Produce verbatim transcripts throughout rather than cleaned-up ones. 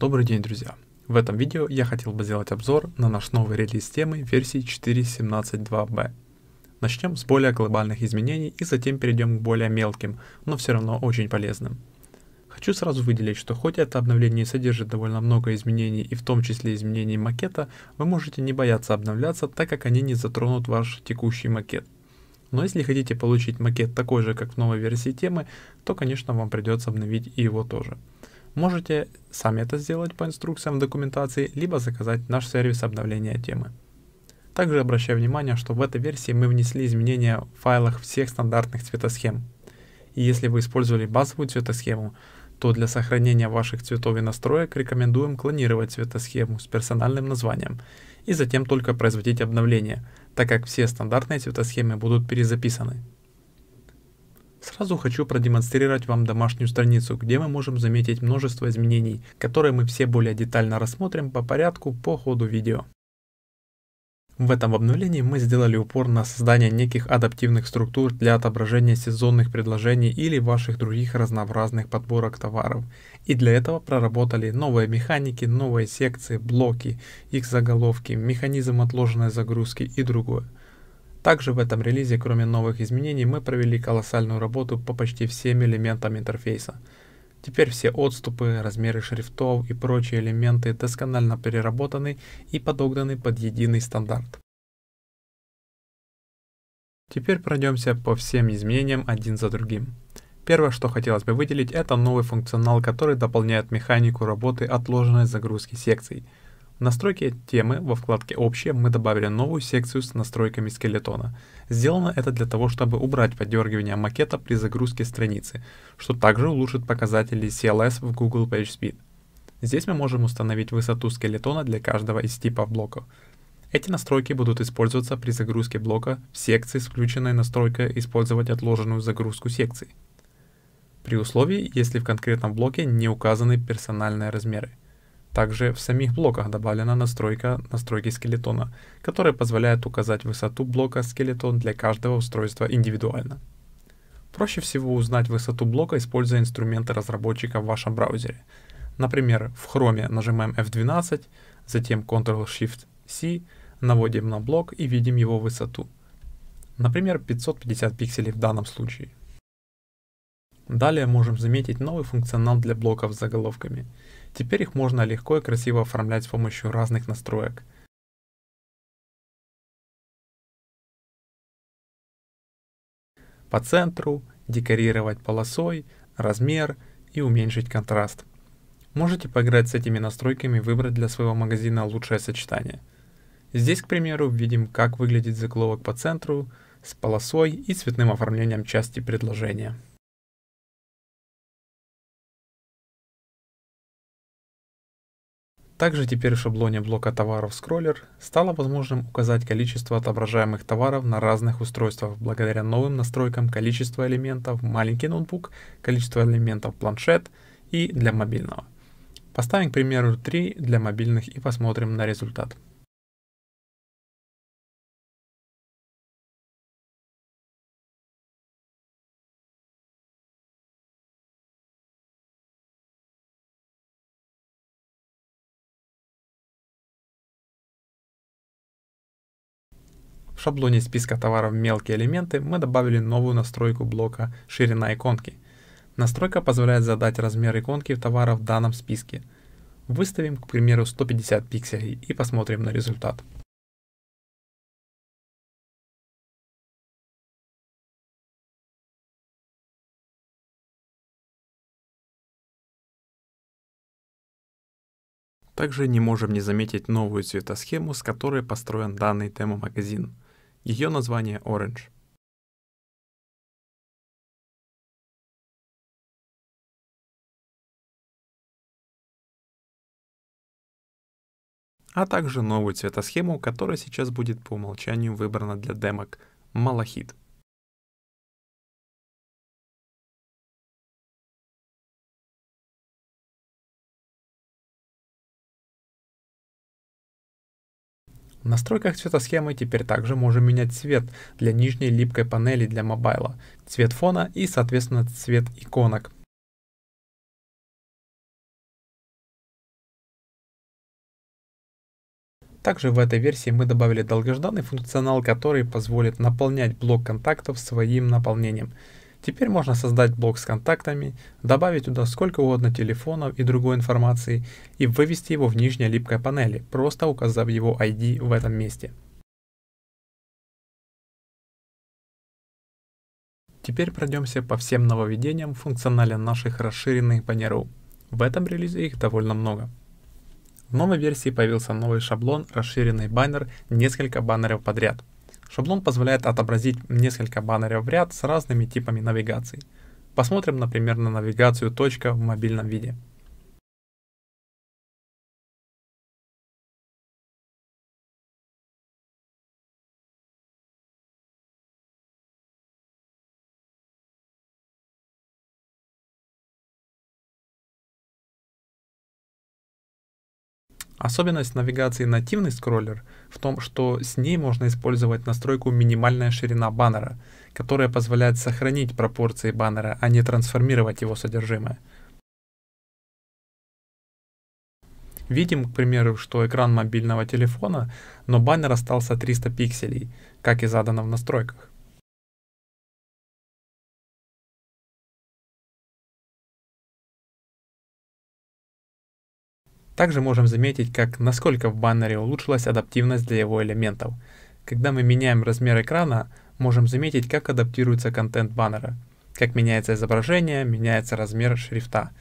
Добрый день, друзья! В этом видео я хотел бы сделать обзор на наш новый релиз темы версии четыре точка семнадцать точка два бэ. Начнем с более глобальных изменений и затем перейдем к более мелким, но все равно очень полезным. Хочу сразу выделить, что хоть это обновление содержит довольно много изменений и в том числе изменений макета, вы можете не бояться обновляться, так как они не затронут ваш текущий макет. Но если хотите получить макет такой же, как в новой версии темы, то, конечно, вам придется обновить и его тоже. Можете сами это сделать по инструкциям в документации, либо заказать наш сервис обновления темы. Также обращаю внимание, что в этой версии мы внесли изменения в файлах всех стандартных цветосхем. И если вы использовали базовую цветосхему, то для сохранения ваших цветов и настроек рекомендуем клонировать цветосхему с персональным названием и затем только производить обновление, так как все стандартные цветосхемы будут перезаписаны. Сразу хочу продемонстрировать вам домашнюю страницу, где мы можем заметить множество изменений, которые мы все более детально рассмотрим по порядку по ходу видео. В этом обновлении мы сделали упор на создание неких адаптивных структур для отображения сезонных предложений или ваших других разнообразных подборок товаров. И для этого проработали новые механики, новые секции, блоки, их заголовки, механизм отложенной загрузки и другое. Также в этом релизе, кроме новых изменений, мы провели колоссальную работу по почти всем элементам интерфейса. Теперь все отступы, размеры шрифтов и прочие элементы досконально переработаны и подогнаны под единый стандарт. Теперь пройдемся по всем изменениям один за другим. Первое, что хотелось бы выделить, это новый функционал, который дополняет механику работы отложенной загрузки секций. В настройке темы во вкладке «Общее» мы добавили новую секцию с настройками скелетона. Сделано это для того, чтобы убрать подергивание макета при загрузке страницы, что также улучшит показатели си эл эс в Google Page Speed. Здесь мы можем установить высоту скелетона для каждого из типов блоков. Эти настройки будут использоваться при загрузке блока в секции с включенной настройкой «Использовать отложенную загрузку секций», при условии, если в конкретном блоке не указаны персональные размеры. Также в самих блоках добавлена настройка настройки скелетона, которая позволяет указать высоту блока скелетон для каждого устройства индивидуально. Проще всего узнать высоту блока, используя инструменты разработчика в вашем браузере. Например, в Chrome нажимаем эф двенадцать, затем контрол шифт си, наводим на блок и видим его высоту. Например, пятьсот пятьдесят пикселей в данном случае. Далее можем заметить новый функционал для блоков с заголовками. Теперь их можно легко и красиво оформлять с помощью разных настроек. По центру, декорировать полосой, размер и уменьшить контраст. Можете поиграть с этими настройками и выбрать для своего магазина лучшее сочетание. Здесь, к примеру, видим, как выглядит заголовок по центру, с полосой и цветным оформлением части предложения. Также теперь в шаблоне блока товаров скроллер стало возможным указать количество отображаемых товаров на разных устройствах благодаря новым настройкам количества элементов маленький ноутбук, количество элементов планшет и для мобильного. Поставим, к примеру, три для мобильных и посмотрим на результат. В шаблоне списка товаров «Мелкие элементы» мы добавили новую настройку блока «Ширина иконки». Настройка позволяет задать размер иконки товара в данном списке. Выставим, к примеру, сто пятьдесят пикселей и посмотрим на результат. Также не можем не заметить новую цветосхему, с которой построен данный тема-магазин. Ее название Orange. А также новую цветосхему, которая сейчас будет по умолчанию выбрана для демок – Малахит. В настройках цветосхемы теперь также можем менять цвет для нижней липкой панели для мобайла, цвет фона и, соответственно, цвет иконок. Также в этой версии мы добавили долгожданный функционал, который позволит наполнять блок контактов своим наполнением. Теперь можно создать блок с контактами, добавить туда сколько угодно телефонов и другой информации и вывести его в нижней липкой панели, просто указав его ай ди в этом месте. Теперь пройдемся по всем нововведениям в функционале наших расширенных баннеров. В этом релизе их довольно много. В новой версии появился новый шаблон «Расширенный баннер. Несколько баннеров подряд». Шаблон позволяет отобразить несколько баннеров в ряд с разными типами навигации. Посмотрим, например, на навигацию «Точка» в мобильном виде. Особенность навигации нативный скроллер в том, что с ней можно использовать настройку минимальная ширина баннера, которая позволяет сохранить пропорции баннера, а не трансформировать его содержимое. Видим, к примеру, что экран мобильного телефона, но баннер остался триста пикселей, как и задано в настройках. Также можем заметить, как насколько в баннере улучшилась адаптивность для его элементов. Когда мы меняем размер экрана, можем заметить, как адаптируется контент баннера, как меняется изображение, меняется размер шрифта.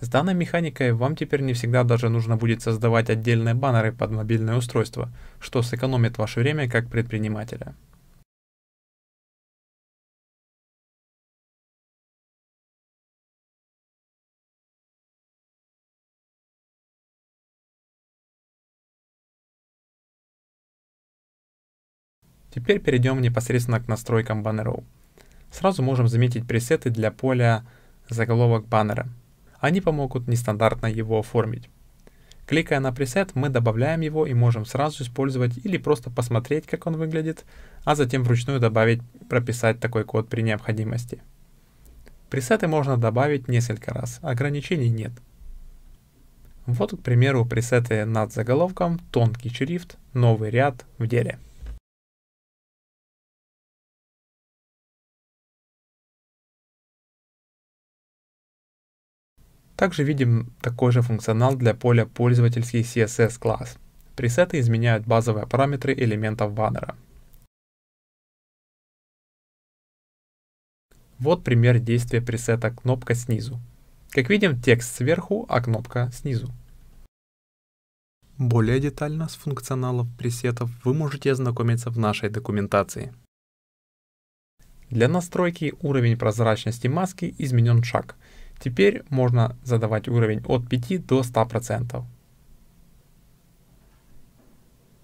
С данной механикой вам теперь не всегда даже нужно будет создавать отдельные баннеры под мобильное устройство, что сэкономит ваше время как предпринимателя. Теперь перейдем непосредственно к настройкам баннеров. Сразу можем заметить пресеты для поля «Заголовок баннера». Они помогут нестандартно его оформить. Кликая на пресет, мы добавляем его и можем сразу использовать или просто посмотреть, как он выглядит, а затем вручную добавить, прописать такой код при необходимости. Пресеты можно добавить несколько раз, ограничений нет. Вот, к примеру, пресеты над заголовком, тонкий шрифт, новый ряд в деле. Также видим такой же функционал для поля «Пользовательский си эс эс-класс». Пресеты изменяют базовые параметры элементов баннера. Вот пример действия пресета «Кнопка снизу». Как видим, текст сверху, а кнопка снизу. Более детально с функционалом пресетов вы можете ознакомиться в нашей документации. Для настройки уровень прозрачности маски изменен шаг. Теперь можно задавать уровень от пяти до ста процентов.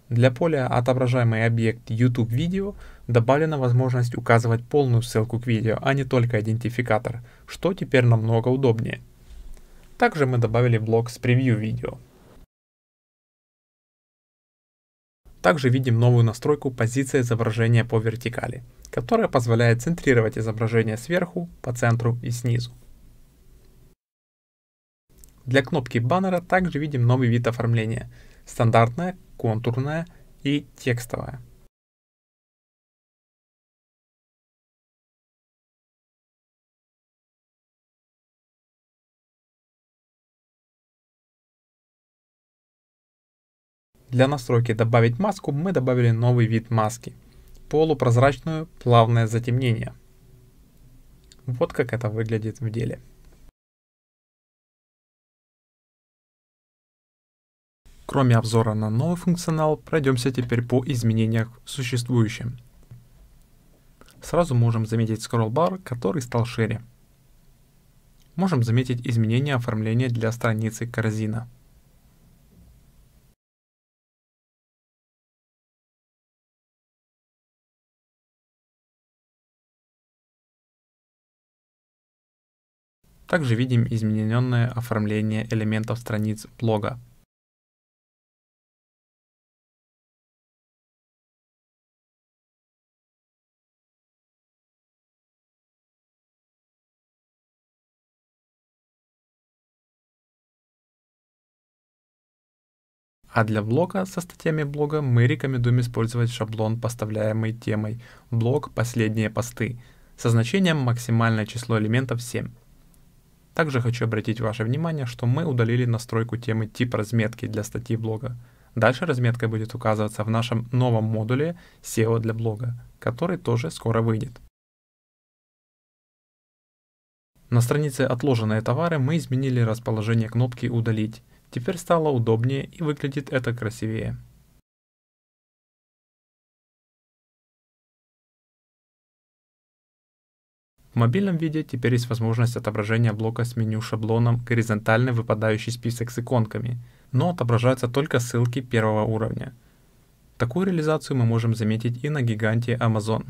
Для поля «Отображаемый объект YouTube видео» добавлена возможность указывать полную ссылку к видео, а не только идентификатор, что теперь намного удобнее. Также мы добавили блок с превью видео. Также видим новую настройку «Позиция изображения по вертикали», которая позволяет центрировать изображение сверху, по центру и снизу. Для кнопки баннера также видим новый вид оформления – стандартное, контурное и текстовое. Для настройки «Добавить маску» мы добавили новый вид маски – полупрозрачную, плавное затемнение. Вот как это выглядит в деле. Кроме обзора на новый функционал, пройдемся теперь по изменениям существующим. Сразу можем заметить скролл-бар, который стал шире. Можем заметить изменения оформления для страницы корзина. Также видим измененное оформление элементов страниц блога. А для блога со статьями блога мы рекомендуем использовать шаблон, поставляемый темой «Блог. Последние посты» со значением «Максимальное число элементов семь». Также хочу обратить ваше внимание, что мы удалили настройку темы «Тип разметки» для статьи блога. Дальше разметка будет указываться в нашем новом модуле «эс и о для блога», который тоже скоро выйдет. На странице «Отложенные товары» мы изменили расположение кнопки «Удалить». Теперь стало удобнее и выглядит это красивее. В мобильном виде теперь есть возможность отображения блока с меню шаблоном «Горизонтальный выпадающий список с иконками», но отображаются только ссылки первого уровня. Такую реализацию мы можем заметить и на гиганте Amazon.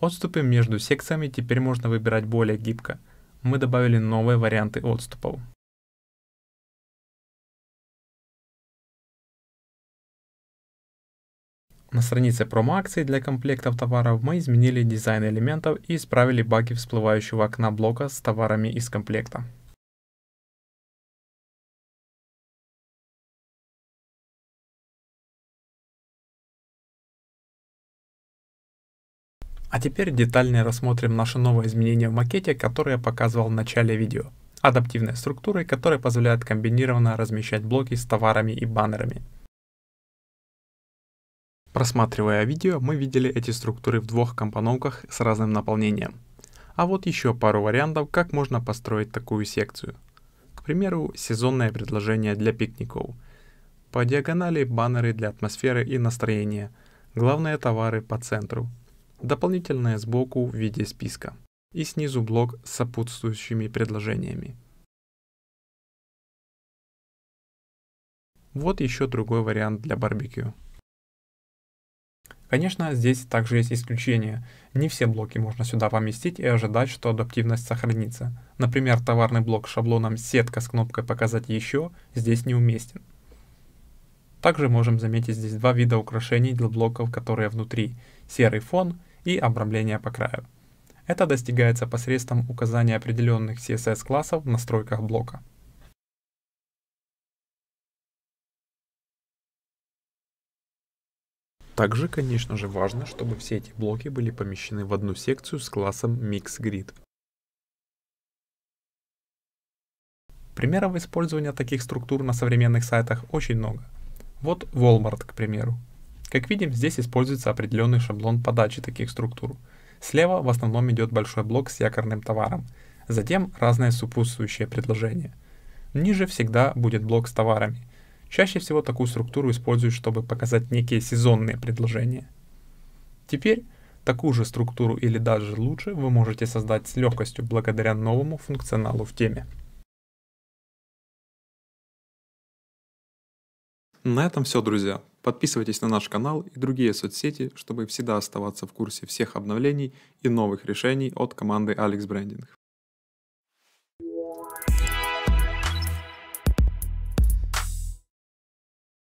Отступы между секциями теперь можно выбирать более гибко. Мы добавили новые варианты отступов. На странице промо-акций для комплектов товаров мы изменили дизайн элементов и исправили баги всплывающего окна блока с товарами из комплекта. А теперь детальнее рассмотрим наше новое изменение в макете, которое я показывал в начале видео. Адаптивные структуры, которые позволяют комбинированно размещать блоки с товарами и баннерами. Просматривая видео, мы видели эти структуры в двух компоновках с разным наполнением. А вот еще пару вариантов, как можно построить такую секцию. К примеру, сезонное предложение для пикников. По диагонали баннеры для атмосферы и настроения. Главные товары по центру. Дополнительное сбоку в виде списка и снизу блок с сопутствующими предложениями. Вот еще другой вариант для барбекю. Конечно, здесь также есть исключения. Не все блоки можно сюда поместить и ожидать, что адаптивность сохранится. Например, товарный блок с шаблоном «Сетка» с кнопкой «Показать еще» здесь не уместен. Также можем заметить здесь два вида украшений для блоков, которые внутри – серый фон и обрамление по краю. Это достигается посредством указания определенных си эс эс-классов в настройках блока. Также, конечно же, важно, чтобы все эти блоки были помещены в одну секцию с классом Mix-Grid. Примеров использования таких структур на современных сайтах очень много. Вот Walmart, к примеру. Как видим, здесь используется определенный шаблон подачи таких структур. Слева в основном идет большой блок с якорным товаром, затем разные сопутствующие предложения. Ниже всегда будет блок с товарами. Чаще всего такую структуру используют, чтобы показать некие сезонные предложения. Теперь такую же структуру или даже лучше вы можете создать с легкостью благодаря новому функционалу в теме. На этом все, друзья. Подписывайтесь на наш канал и другие соцсети, чтобы всегда оставаться в курсе всех обновлений и новых решений от команды Алекс Брендинг.